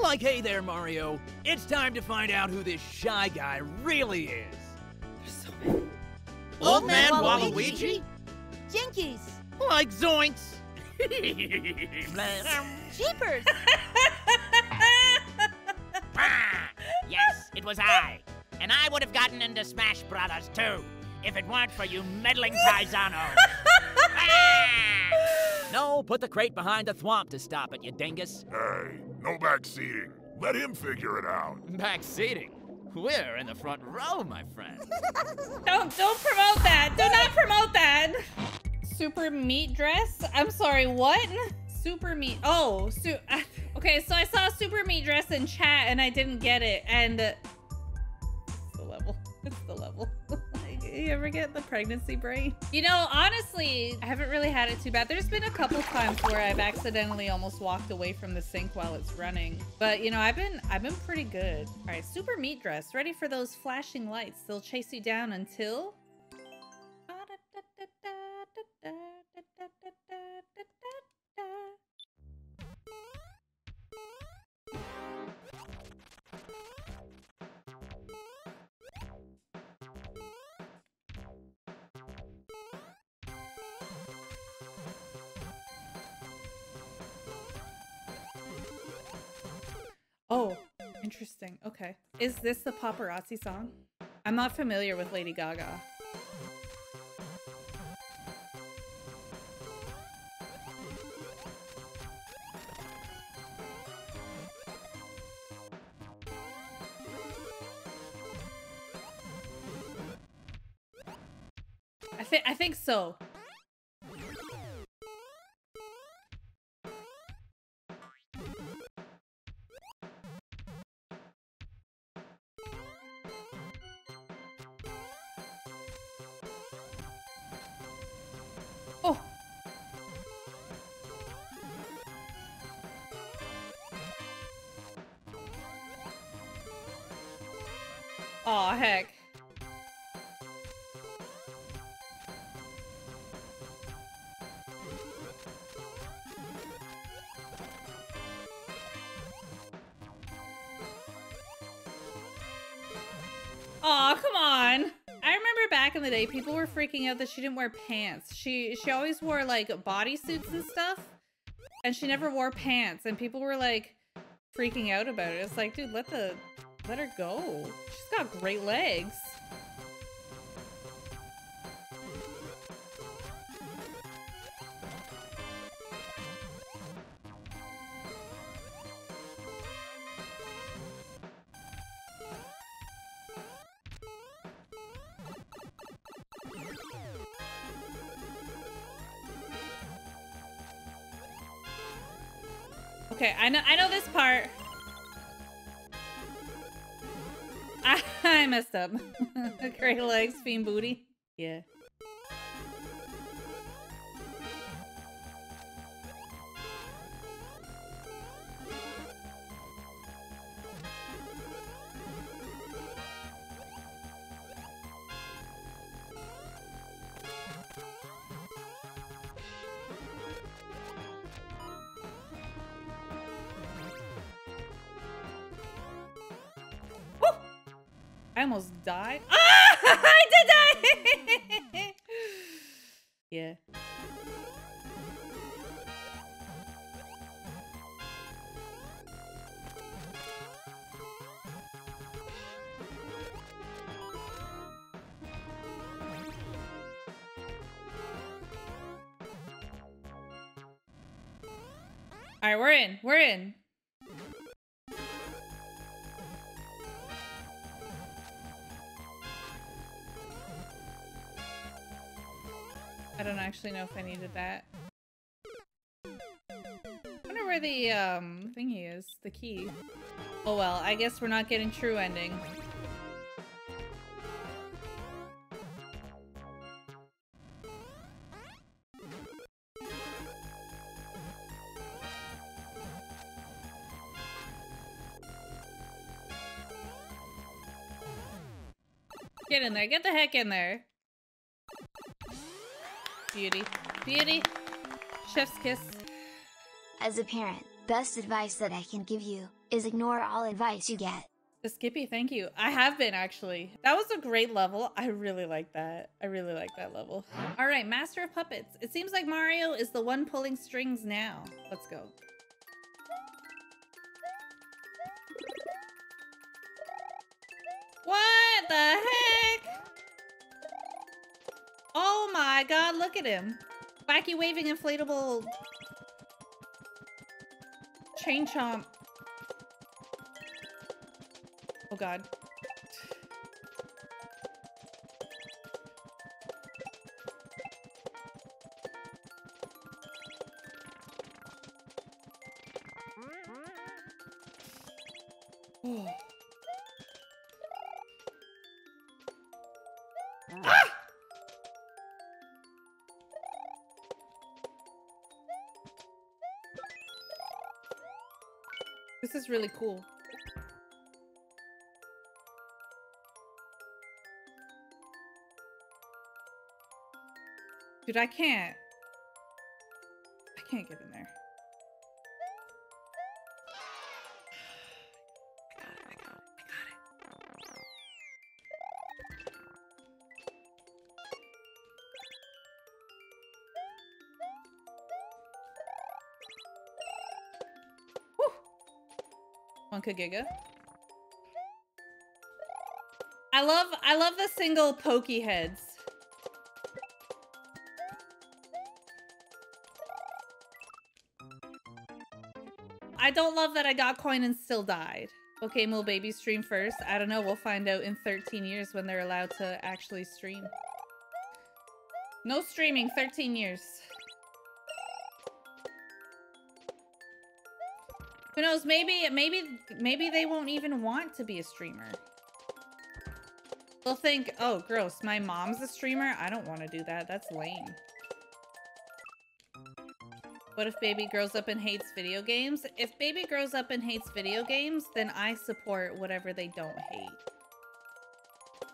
Like, hey there, Mario. It's time to find out who this shy guy really is. There's so many. Old Man Waluigi? Jinkies. Like Zoinks. Jeepers. Yes, it was I. And I would have gotten into Smash Brothers, too, if it weren't for you meddling paisanos. No, put the crate behind the thwomp to stop it, you dingus. Hey, no backseating. Let him figure it out. Backseating? We're in the front row, my friend. Don't promote that. Do not promote that. Super meat dress? I'm sorry, what? Super meat. Oh, okay, so I saw super meat dress in chat and I didn't get it. And it's the level. It's the level. You ever get the pregnancy brain? You know, honestly, I haven't really had it too bad. There's been a couple times where I've accidentally almost walked away from the sink while it's running. But you know, I've been pretty good. All right, super meat dress, ready for those flashing lights. They'll chase you down until... Oh, interesting. Okay. Is this the Paparazzi song? I'm not familiar with Lady Gaga. I think so. Aw, heck. Aw, come on. I remember back in the day, people were freaking out that she didn't wear pants. She always wore, like, bodysuits and stuff, and she never wore pants, and people were, like, freaking out about it. It's like, dude, let her go. She's got great legs. Okay, I know this part. I messed up. Great legs, fiend booty. Yeah. I almost died. Ah! I did die! Yeah. All right, we're in. We're in. I don't actually know if I needed that. I wonder where the thingy is, the key. Oh well, I guess we're not getting true ending. Get in there, get the heck in there. Beauty. Beauty. Chef's kiss. As a parent, Best advice that I can give you is ignore all advice you get. Skippy, thank you. I have been, actually. That was a great level. I really like that. I really like that level. All right, Master of Puppets. It seems like Mario is the one pulling strings now. Let's go. What the heck? Oh my god, look at him. Wacky waving inflatable... Chain Chomp. Oh god. Oh. Ah! This is really cool. Dude, I can't get in there. I got it. Woo! Wonka Giga. I love the single Pokey heads. I don't love that I got coin and still died. Okay, will babies stream first? I don't know. We'll find out in 13 years when they're allowed to actually stream. No streaming, 13 years. Who knows? Maybe they won't even want to be a streamer. They'll think, oh, gross, my mom's a streamer? I don't want to do that. That's lame. What if baby grows up and hates video games? If baby grows up and hates video games, then I support whatever they don't hate.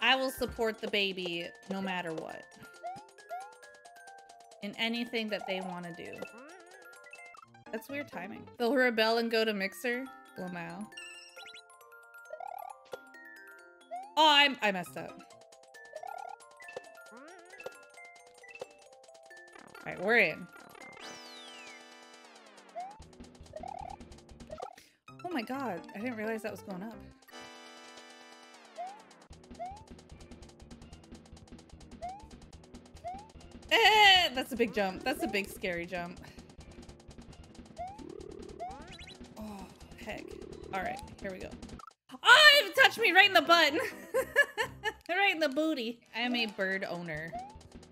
I will support the baby no matter what. In anything that they want to do. That's weird timing. They'll rebel and go to Mixer? Lmao. Oh, I messed up. Alright, we're in. Oh my god, I didn't realize that was going up. Eh, that's a big jump. That's a big scary jump. Oh, heck. Alright, here we go. Oh, it touched me right in the butt! Right in the booty. I am a bird owner,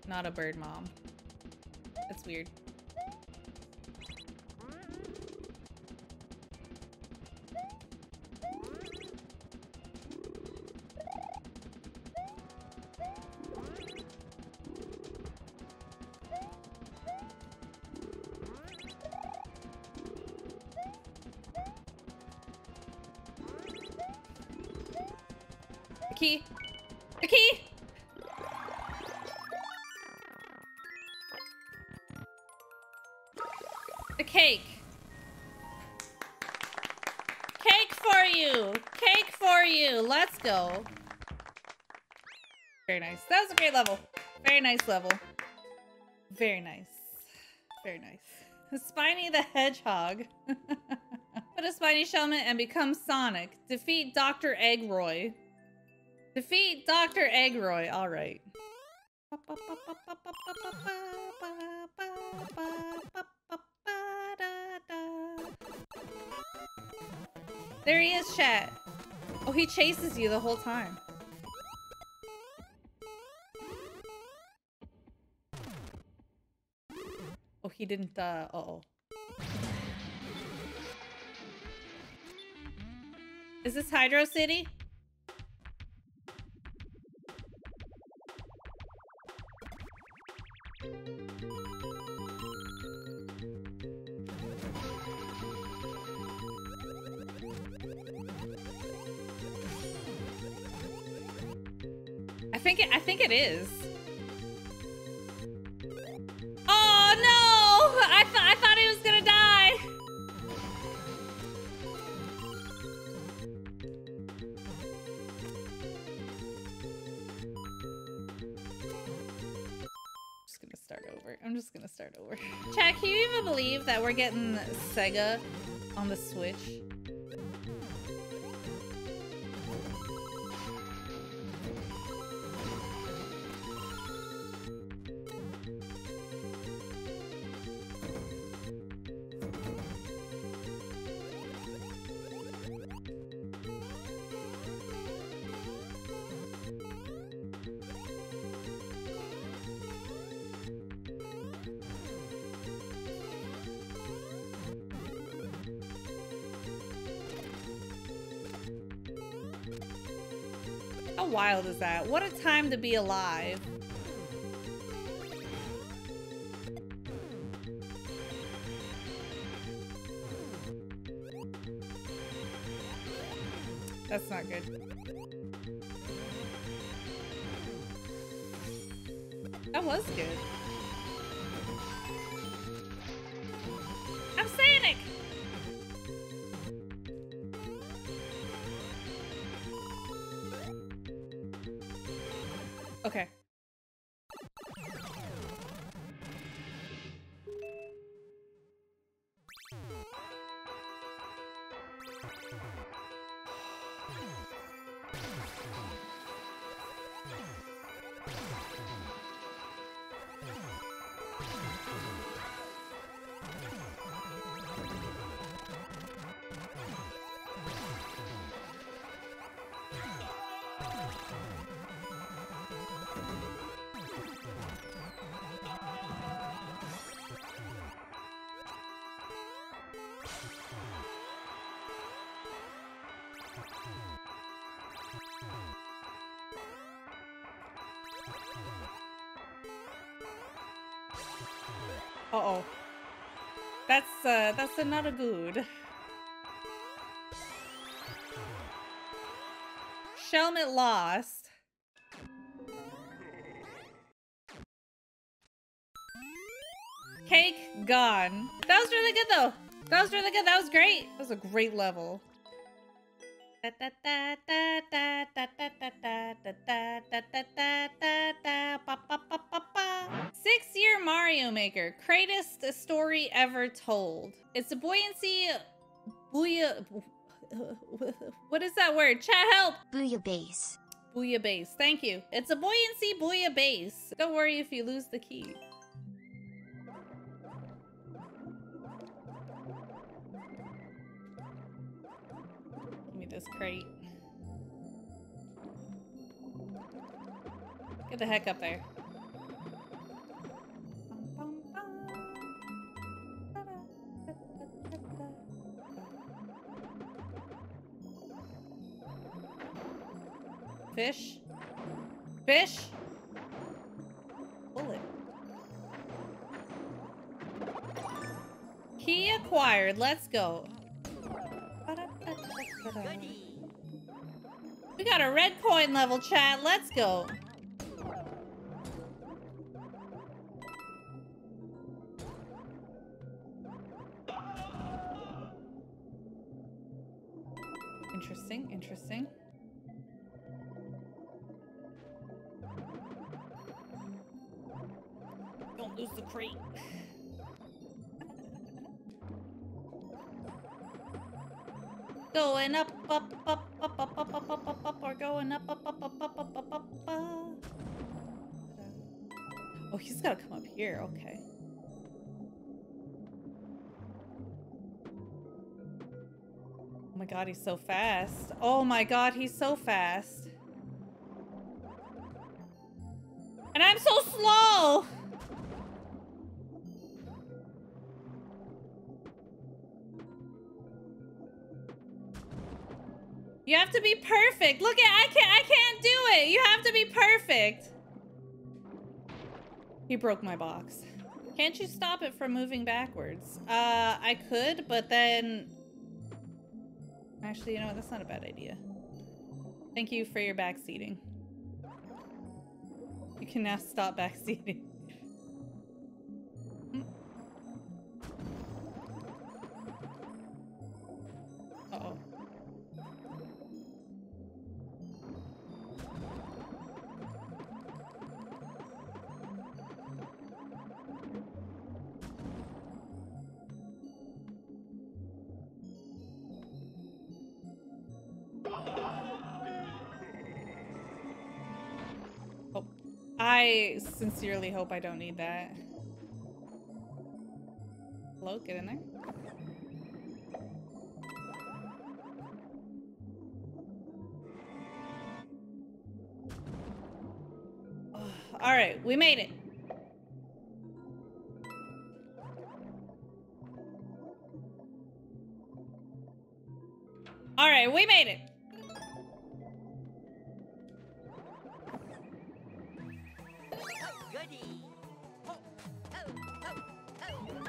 not a bird mom. That's weird. A key! A cake! Cake for you! Cake for you! Let's go! Very nice. That was a great level. Very nice level. Very nice. Very nice. Spiny the Hedgehog. Put a Spiny Shelmet and become Sonic. Defeat Dr. Eggroy. Defeat Dr. Eggroy. All right. There he is, chat. Oh, he chases you the whole time. Oh, he didn't, uh-oh. Is this Hydro City? I think it is. Oh no! I thought he was gonna die. I'm just gonna start over. Chat, can you even believe that we're getting Sega on the Switch? How wild is that? What a time to be alive. That's not good. That was good. I'm Sonic! Okay. Uh-oh. That's another good. Shelmet lost. Cake gone. That was really good though. That was really good. That was great. That was a great level. Six-year Mario Maker, greatest story ever told. It's a what is that word? Chat, help! Bouillabaisse. Bouillabaisse, thank you. It's a buoyancy bouillabaisse. Don't worry if you lose the key. Give me this crate. Get the heck up there. Fish? Fish? Bullet. Key acquired. Let's go. We got a red coin level, chat. Let's go. Interesting, interesting. Lose the crate. Going up, up, up, up, up, up, up, up, up, up, or going up, up, up, up, up, up, up, up, up. Oh, he's gotta come up here. Okay. Oh my god, he's so fast. Oh my god, he's so fast. And I'm so slow. You have to be perfect. Look at I can't do it. You have to be perfect. He broke my box. Can't you stop it from moving backwards? I could, but then actually, you know what? That's not a bad idea. Thank you for your backseating. You can now stop backseating. Uh-oh. I sincerely hope I don't need that. Hello, get in there. Oh, all right, we made it. All right, we made it.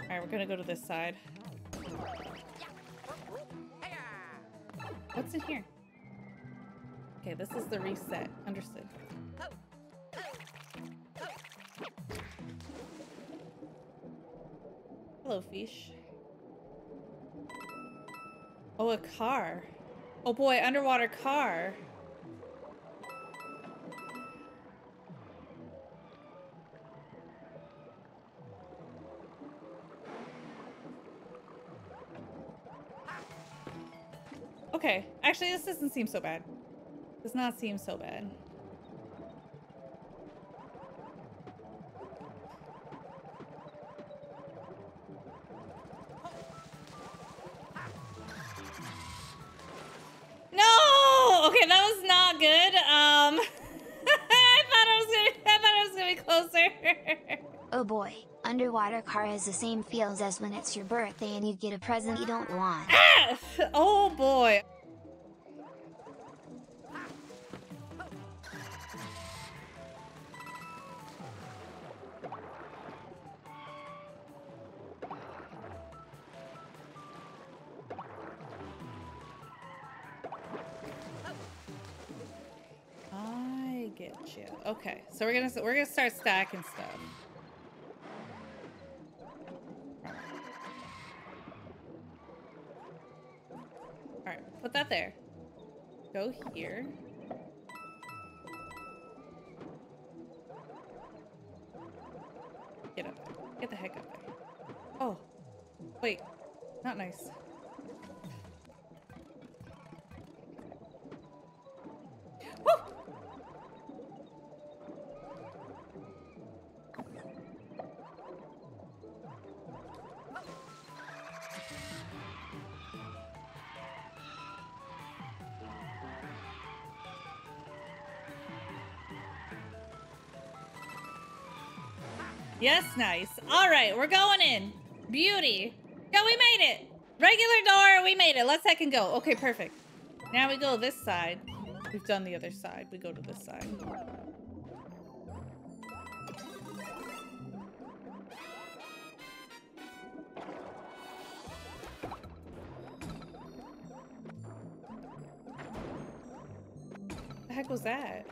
Alright, we're gonna go to this side. What's in here? Okay, this is the reset. Understood. Hello, fish. Oh, a car. Oh boy, underwater car. Okay, actually this doesn't seem so bad. Does not seem so bad. No! Okay, that was not good. I thought I was gonna be closer. Oh boy, underwater car has the same feels as when it's your birthday and you get a present you don't want. Ah! Oh boy. Okay, so we're gonna start stacking stuff. All right, put that there. Go here. Get up there. Get the heck up there. Oh, wait, not nice. Yes, nice. All right, we're going in. Beauty. Yeah, we made it. Regular door, we made it. Let's heck and go. Okay, perfect. Now we go this side. We've done the other side. We go to this side. What the heck was that?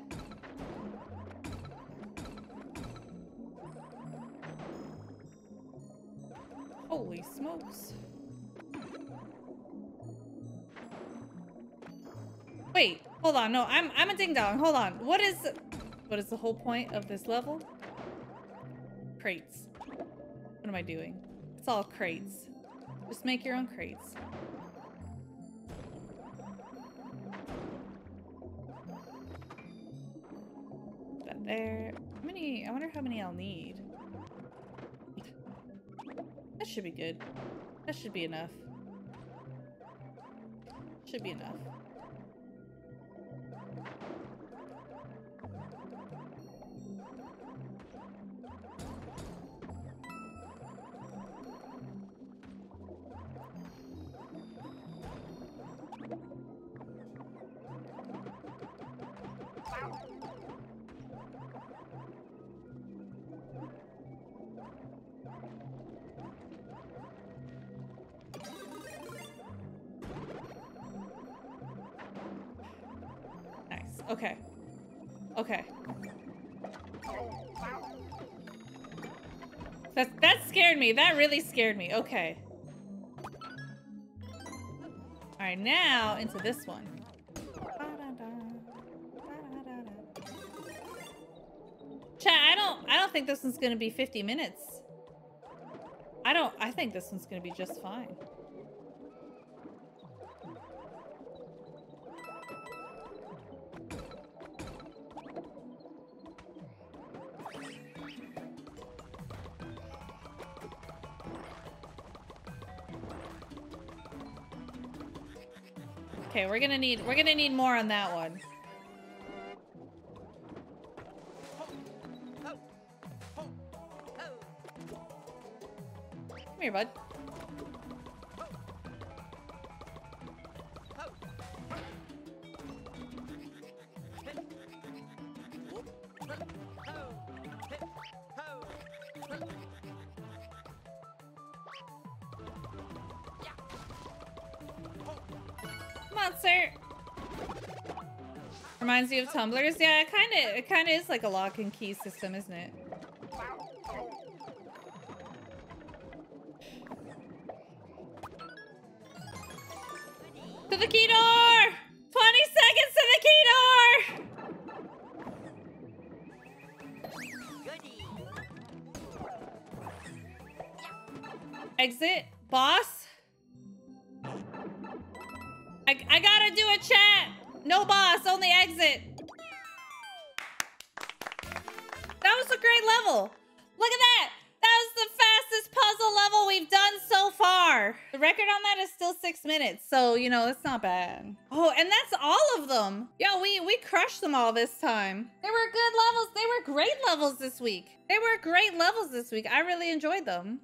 Holy smokes. Wait, hold on. No, I'm a ding-dong. Hold on. What is the whole point of this level? Crates. What am I doing? It's all crates. Just make your own crates. Put that there. How many? I wonder how many I'll need. That should be good. That should be enough. Should be enough. Okay. Okay. That scared me. That really scared me. Okay. Alright, now into this one. Chat, I don't think this one's gonna be 50 minutes. I think this one's gonna be just fine. Okay, we're gonna need more on that one. Come here, bud. Reminds me of tumblers. Yeah, it kind of is like a lock and key system, isn't it? To the key door! 20 seconds to the key door! Exit. Boss? I gotta do a chat! No boss, only exit. That was a great level. Look at that. That was the fastest puzzle level we've done so far. The record on that is still 6 minutes. So, you know, it's not bad. Oh, and that's all of them. Yo, we crushed them all this time. They were good levels. They were great levels this week. I really enjoyed them.